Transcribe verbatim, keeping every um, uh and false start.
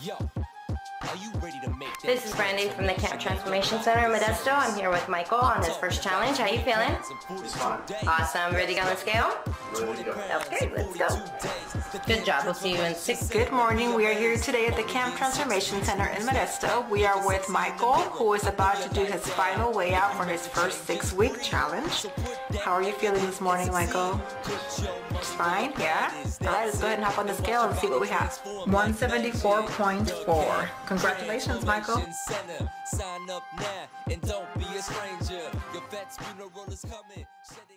Yo, are you ready to make this? This is Brandy from the Camp Transformation Center in Modesto. I'm here with Michael on his first challenge. How you feeling? It's fun. Awesome. Ready to go on the scale? Ready to go. Okay, let's go. Good job. We'll see you in six. Good morning. We are here today at the Camp Transformation Center in Modesto. We are with Michael, who is about to do his final weigh out for his first six-week challenge. How are you feeling this morning, Michael? Fine, yeah? Alright, let's go ahead and hop on the scale and see what we have. one seventy-four point four. Congratulations, Michael. Sign up now and don't be a stranger. Your vet's funeral is coming.